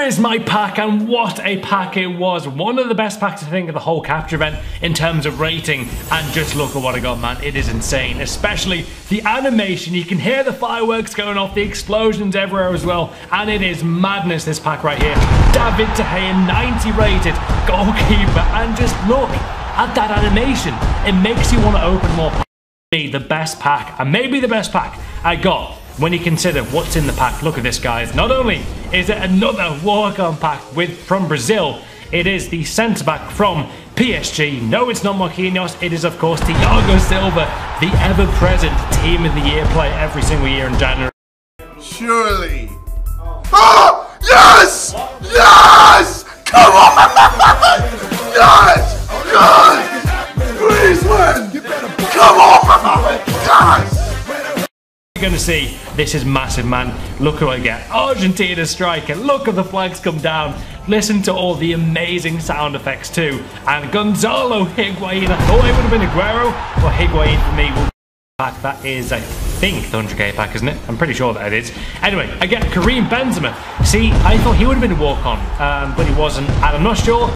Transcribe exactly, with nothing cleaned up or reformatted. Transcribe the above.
here is my pack, and what a pack it was. One of the best packs, I think, of the whole capture event in terms of rating, and just look at what I got, man. It is insane, especially the animation. You can hear the fireworks going off, the explosions everywhere as well, and it is madness, this pack right here. David De Gea, ninety rated goalkeeper, and just look at that animation. It makes you want to open more packs. The best pack, and maybe the best pack I got. When you consider what's in the pack, look at this, guys. Not only is it another walk-on pack with from Brazil, it is the centre-back from P S G. No, it's not Marquinhos. It is, of course, Thiago Silva, the ever-present Team of the Year player every single year in January. Surely. Oh, yes! Yes! Come on! Yes! Yes! Please win! Come on! Yes! Going to see, this is massive, man. Look who I get, Argentina striker. Look at the flags come down, listen to all the amazing sound effects too, and Gonzalo Higuain. I thought it would have been Aguero, but Higuain for me will pack. That is, I think, the one hundred K pack, isn't it? I'm pretty sure that it is. Anyway, I get Karim Benzema. See, I thought he would have been a walk-on, um, but he wasn't, and I'm not sure